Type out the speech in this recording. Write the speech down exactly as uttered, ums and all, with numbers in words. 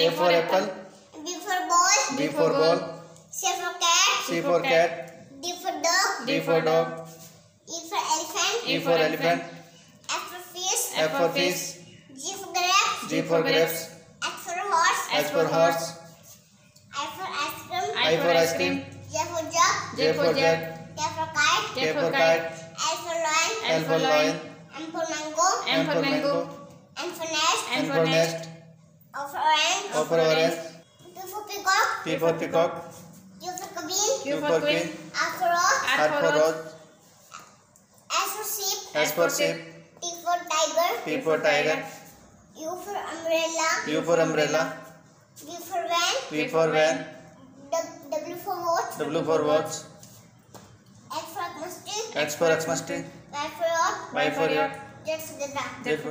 A for apple. B for ball. B for ball. C for cat. C for cat. D for dog. D for dog. E for elephant. E for elephant. F for fish. F for fish. G for grapes. G for grapes. H for horse. H for horse. I for ice cream. I for ice cream. J for jug. J for jug. K for kite. K for kite. L for lion. L for lion. M for mango. M for mango. N for nest. N for nest. O for orange. O for orange. P for peacock. P for peacock. Q for queen. Q for queen. R for rose. R for rose. S for sheep. S for sheep. T for tiger. T for tiger. U for umbrella. U for umbrella. V for van. V for van. W for watch. W for watch. X for X mustang. X for X mustang. Y for yacht. Y for yacht. Z for zebra.